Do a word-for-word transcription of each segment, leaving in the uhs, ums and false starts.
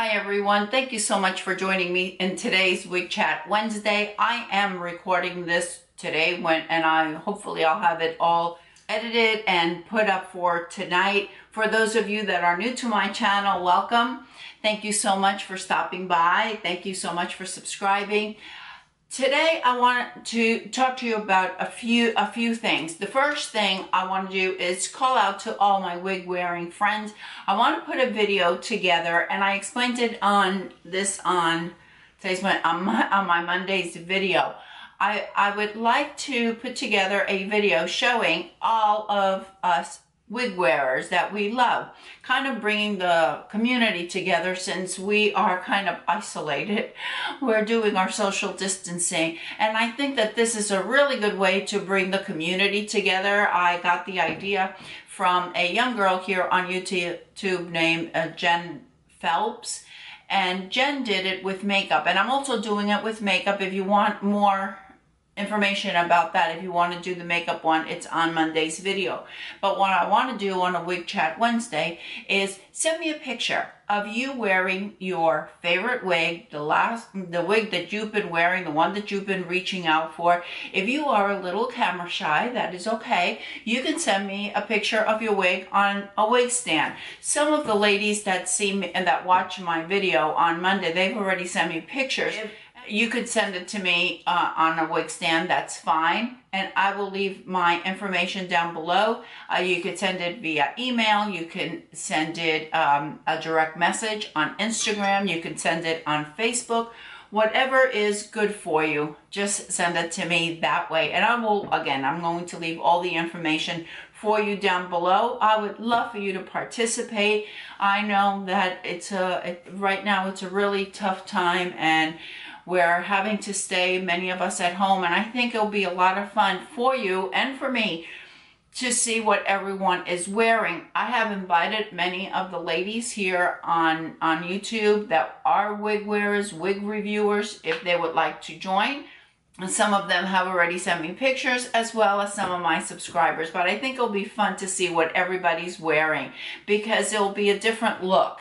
Hi everyone, thank you so much for joining me in today's Wig Chat Wednesday. I am recording this today when, and I hopefully I'll have it all edited and put up for tonight. For those of you that are new to my channel, welcome. Thank you so much for stopping by. Thank you so much for subscribing. Today I want to talk to you about a few a few things. The first thing I want to do is call out to all my wig wearing friends. I want to put a video together, and I explained it on this on today's on my, on my Monday's video. I I would like to put together a video showing all of us wig wearers that we love, kind of bringing the community together since we are kind of isolated. We're doing our social distancing, and I think that this is a really good way to bring the community together. I got the idea from a young girl here on YouTube named uh, Jen Phelps, and Jen did it with makeup, and I'm also doing it with makeup. If you want more information about that, if you want to do the makeup one, it's on Monday's video. But what I want to do on a Wig Chat Wednesday is send me a picture of you wearing your favorite wig, the last the wig that you've been wearing, the one that you've been reaching out for. If you are a little camera shy, that is okay. You can send me a picture of your wig on a wig stand. Some of the ladies that see me and that watch my video on Monday, they've already sent me pictures. If you could send it to me uh, on a wig stand, that's fine. And I will leave my information down below. Uh, you could send it via email. You can send it um, a direct message on Instagram. You can send it on Facebook. Whatever is good for you, just send it to me that way. And I will, again, I'm going to leave all the information for you down below. I would love for you to participate. I know that it's a, it, right now it's a really tough time, and we're having to stay, many of us, at home, and I think it'll be a lot of fun for you and for me to see what everyone is wearing. I have invited many of the ladies here on, on YouTube that are wig wearers, wig reviewers, if they would like to join. And some of them have already sent me pictures, as well as some of my subscribers. But I think it'll be fun to see what everybody's wearing, because it'll be a different look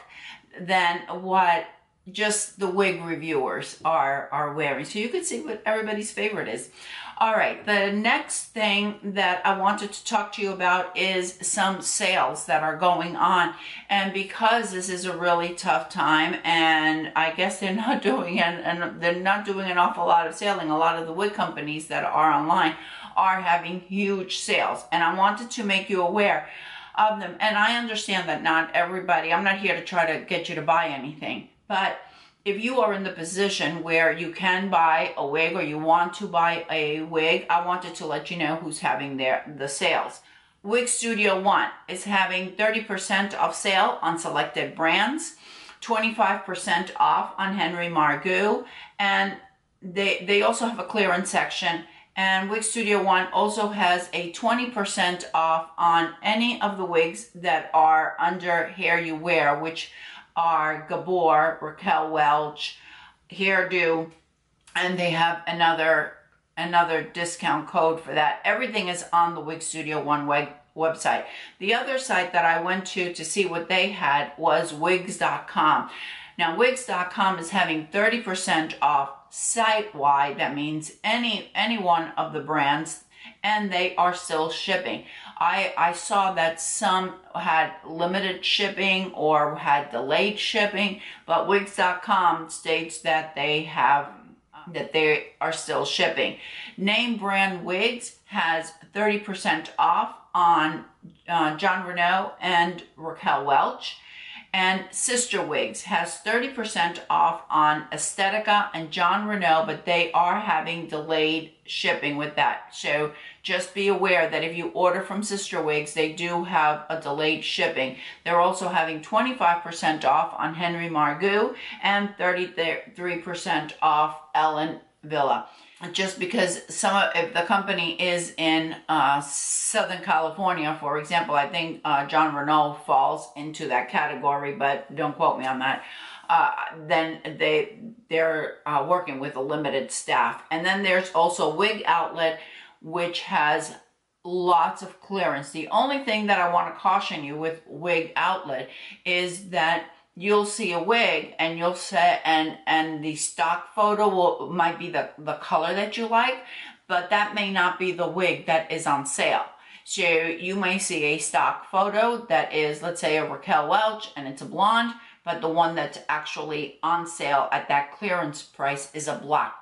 than what just the wig reviewers are are wearing. So you can see what everybody's favorite is. All right, the next thing that I wanted to talk to you about is some sales that are going on. And because this is a really tough time, and I guess they're not doing and, and they're not doing an awful lot of selling, a lot of the wig companies that are online are having huge sales, and I wanted to make you aware of them. And I understand that not everybody, I'm not here to try to get you to buy anything, but if you are in the position where you can buy a wig or you want to buy a wig, I wanted to let you know who's having their the sales. Wig Studio One is having thirty percent off sale on selected brands, twenty-five percent off on Henry Margu, and they, they also have a clearance section. And Wig Studio One also has a twenty percent off on any of the wigs that are under Hair You Wear, which are Gabor, Raquel Welch, Hairdo, and they have another another discount code for that. Everything is on the Wig Studio One web website. The other site that I went to to see what they had was Wigs dot com. Now Wigs dot com is having thirty percent off site-wide. That means any any one of the brands, and they are still shipping. I, I saw that some had limited shipping or had delayed shipping, but Wigs dot com states that they have that they are still shipping. Name Brand Wigs has thirty percent off on uh, Jon Renau and Raquel Welch, and Sister Wigs has thirty percent off on Esthetica and Jon Renau, but they are having delayed shipping with that. So just be aware that if you order from Sister Wigs, they do have a delayed shipping. They're also having twenty-five percent off on Henry Margu and thirty-three percent off Ellen Villa. Just because some of, if the company is in uh, Southern California, for example, I think uh, Jon Renau falls into that category, but don't quote me on that. Uh, then they they're uh, working with a limited staff. And then there's also Wig Outlet, which has lots of clearance. The only thing that I want to caution you with Wig Outlet is that you'll see a wig and you'll say, and and the stock photo will might be the the color that you like, but that may not be the wig that is on sale. So you may see a stock photo that is, let's say, a Raquel Welch, and it's a blonde, but the one that's actually on sale at that clearance price is a black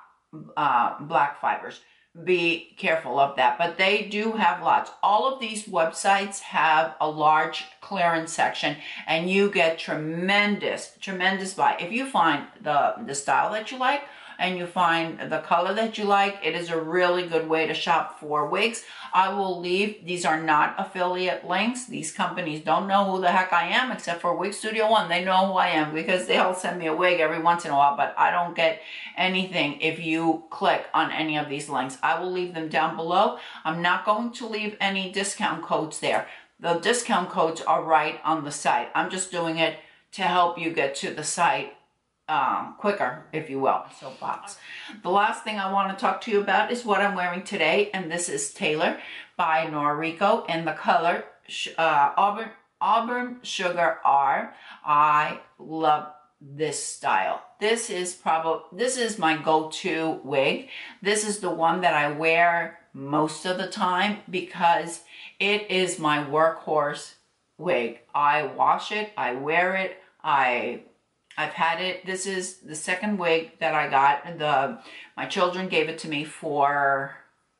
uh, black fibers. Be careful of that, but they do have lots. All of these websites have a large clearance section, and you get tremendous, tremendous buy. If you find the, the style that you like, and you find the color that you like, it is a really good way to shop for wigs. I will leave, these are not affiliate links. These companies don't know who the heck I am, except for Wig Studio One. They know who I am because they'll send me a wig every once in a while, but I don't get anything if you click on any of these links. I will leave them down below. I'm not going to leave any discount codes there. The discount codes are right on the site. I'm just doing it to help you get to the site Um, quicker, if you will. So box. The last thing I want to talk to you about is what I'm wearing today, and this is Taylor by Noriko in the color uh, Auburn Auburn Sugar R. I love this style. This is probably this is my go-to wig. This is the one that I wear most of the time because it is my workhorse wig. I wash it, I wear it, I. I've had it. This is the second wig that I got. The my children gave it to me for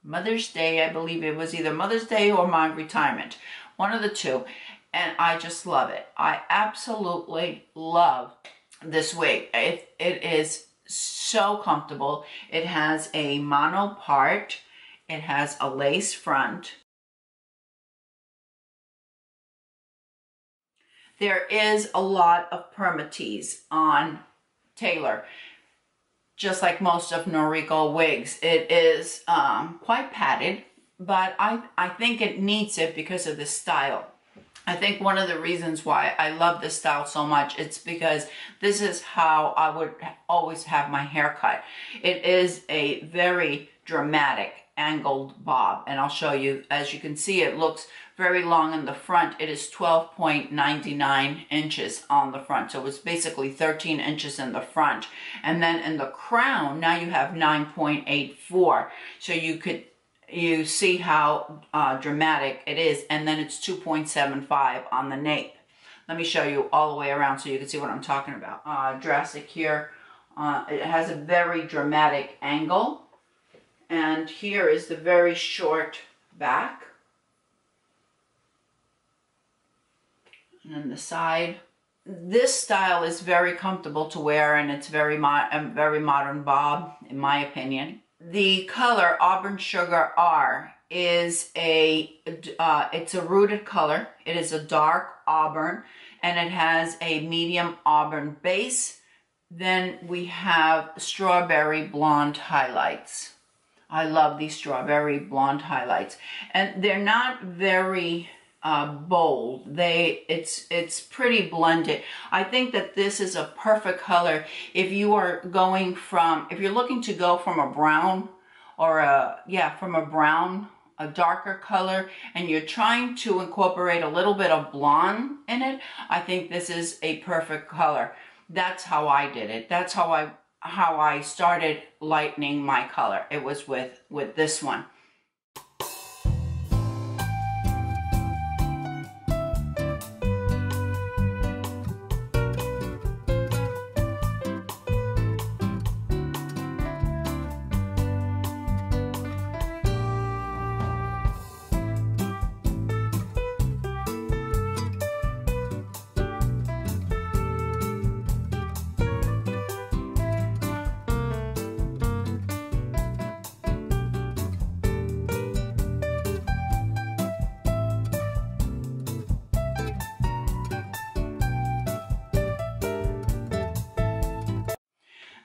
Mother's Day. I believe it was either Mother's Day or my retirement, one of the two. And I just love it. I absolutely love this wig. It, it is so comfortable. It has a mono part. It has a lace front. There is a lot of permatease on Taylor, just like most of Noriko wigs. It is um, quite padded, but I, I think it needs it because of the style. I think one of the reasons why I love this style so much, it's because this is how I would always have my hair cut. It is a very dramatic angled bob, and I'll show you. As you can see, it looks very long in the front. It is twelve point nine nine inches on the front, so it's basically thirteen inches in the front, and then in the crown now you have nine point eight four, so you could you see how uh, dramatic it is. And then it's two point seven five on the nape. Let me show you all the way around so you can see what I'm talking about. Uh, drastic here. Uh, it has a very dramatic angle. And here is the very short back. And then the side. This style is very comfortable to wear, and it's very mo- a very modern bob, in my opinion. The color Auburn Sugar R is a, uh, it's a rooted color. It is a dark auburn, and it has a medium auburn base. Then we have strawberry blonde highlights. I love these strawberry blonde highlights, and they're not very uh, bold. They it's it's pretty blended. I think that this is a perfect color if you are going from if you're looking to go from a brown or a yeah from a brown a darker color, and you're trying to incorporate a little bit of blonde in it. I think this is a perfect color. That's how I did it. That's how I. how I started lightening my color. It was with with this one.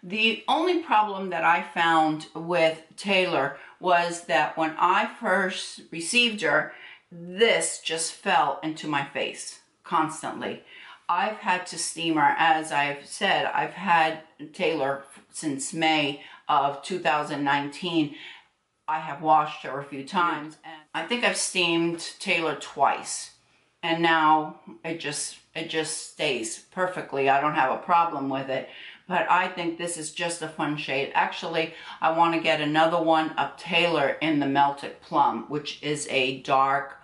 The only problem that I found with Taylor was that when I first received her, this just fell into my face constantly. I've had to steam her. As I've said, I've had Taylor since May of two thousand nineteen. I have washed her a few times, and I think I've steamed Taylor twice. and now it just it just stays perfectly. I don't have a problem with it, but I think this is just a fun shade. Actually, I want to get another one of Taylor in the Melted Plum, which is a dark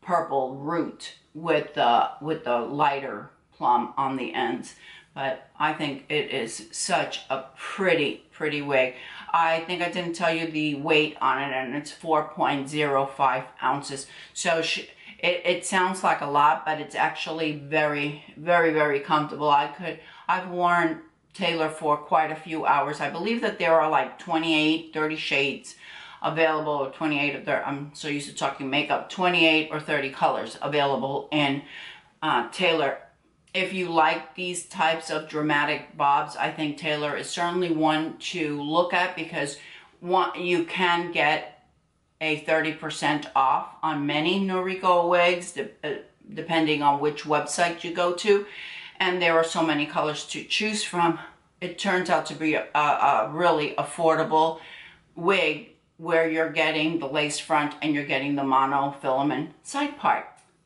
purple root with the with the lighter plum on the ends. But I think it is such a pretty, pretty wig. I think I didn't tell you the weight on it, and it's four point zero five ounces. So she, it, it sounds like a lot, but it's actually very, very, very comfortable. I could, I've worn Taylor for quite a few hours. I believe that there are like twenty-eight, thirty shades available, or twenty-eight or thirty, I'm so used to talking makeup, twenty-eight or thirty colors available in uh, Taylor. If you like these types of dramatic bobs, I think Taylor is certainly one to look at, because one, you can get a thirty percent off on many Noriko wigs, de uh, depending on which website you go to. And there are so many colors to choose from. It turns out to be a, a, a really affordable wig where you're getting the lace front and you're getting the monofilament side part.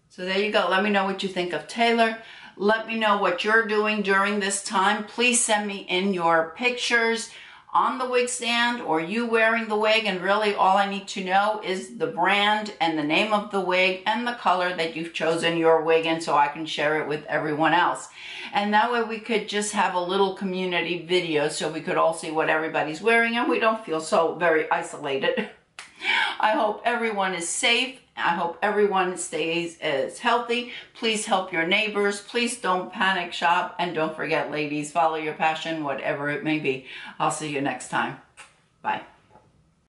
So there you go. Let me know what you think of Taylor. Let me know what you're doing during this time. Please send me in your pictures on the wig stand, or you wearing the wig, and really all I need to know is the brand and the name of the wig and the color that you've chosen your wig in, so I can share it with everyone else. And that way we could just have a little community video so we could all see what everybody's wearing and we don't feel so very isolated. I hope everyone is safe. I hope everyone stays as healthy. Please help your neighbors. Please don't panic shop. And don't forget, ladies, follow your passion, whatever it may be. I'll see you next time. Bye.